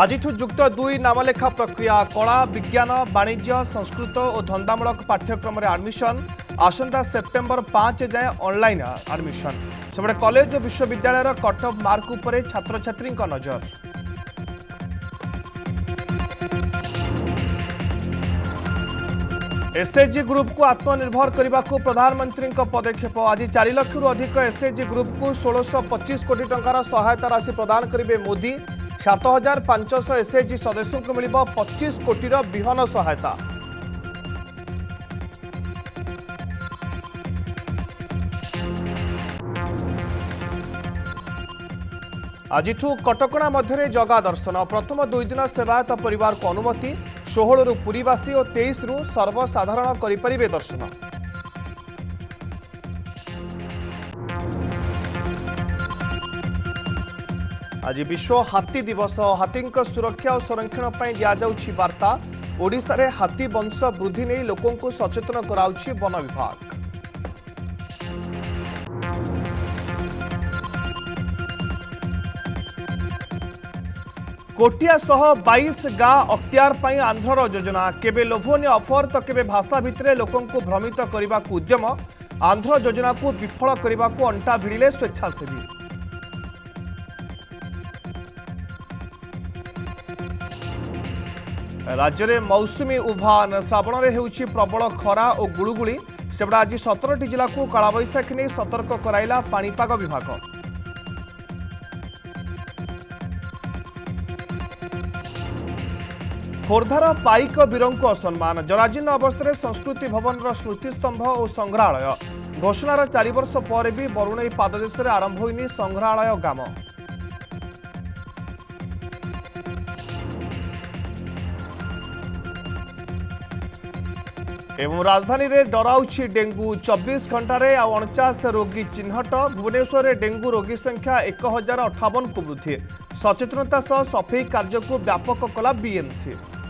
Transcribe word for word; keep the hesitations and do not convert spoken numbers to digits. आज युक्त दुई नामलेखा प्रक्रिया कला विज्ञान वाणिज्य संस्कृत और धंदामूलक पाठ्यक्रम आडमिशन आसंता सेप्टेम्बर पाँच जाए ऑनलाइन आडमिशन। सेपटे कॉलेज और विश्वविद्यालय कट ऑफ मार्क उपर छात्र छात्री नजर। एसएचजी ग्रुप को आत्मनिर्भर करने को प्रधानमंत्री पदक्षेप। आज चार लाख रु अधिक एसएचजी ग्रुप को सोलह पचीस कोटी टंकार सहायता राशि प्रदान करेंगे मोदी। सात हजार पांचश एसएचजी सदस्यों को मिल पच्चीस कोटीर विहन सहायता। आज कटकणा मध्य जगा दर्शन प्रथम दुई दिन सेवायत परिवार को अनुमति। सोलह रु पुरीवासी और तेईस रु सर्वसाधारण करिपरिबे दर्शन। आज विश्व हाथी दिवस। हाथी सुरक्षा और संरक्षण पर दि जाऊँगी वार्ता। ओडिशा रे हाथी वंश वृद्धि नहीं लोकों को सचेतन कराउछि वन विभाग। कोटिया सह बाईस गाँ अख्तियार पर आंध्र योजना केबे लोभनीय ऑफर तो केबे भाषा भितर लोकों को भ्रमित करने को उद्यम। आंध्र योजना को विफल करने को अंटा भिड़िले स्वेच्छासेवी। राज्य में मौसुमी उभान श्रावण में होउछि प्रबल खरा और गुड़गुड़ी। सेपटे आज सत्रह टी जिला को कालाबैशाखी नहीं सतर्क कराइला पाणीपाग विभाग। खोर्धार पाइक वीरों को असम्मान। जराजीर्ण अवस्था संस्कृति भवन स्मृतिस्तंभ और संग्रहालय घोषणार चार वर्ष पर भी बरुणई पाददेश आरंभ होइनी संग्रहालय ग्राम। एवं राजधानी रे डराउछि डेंगू। चौबीस घंटे अणचास रोगी चिन्हट। भुवनेश्वर में डेंगू रोगी संख्या एक हजार अठावन को वृद्धि। सचेतनता सह सफेई कार्य को व्यापक कला बीएमसी।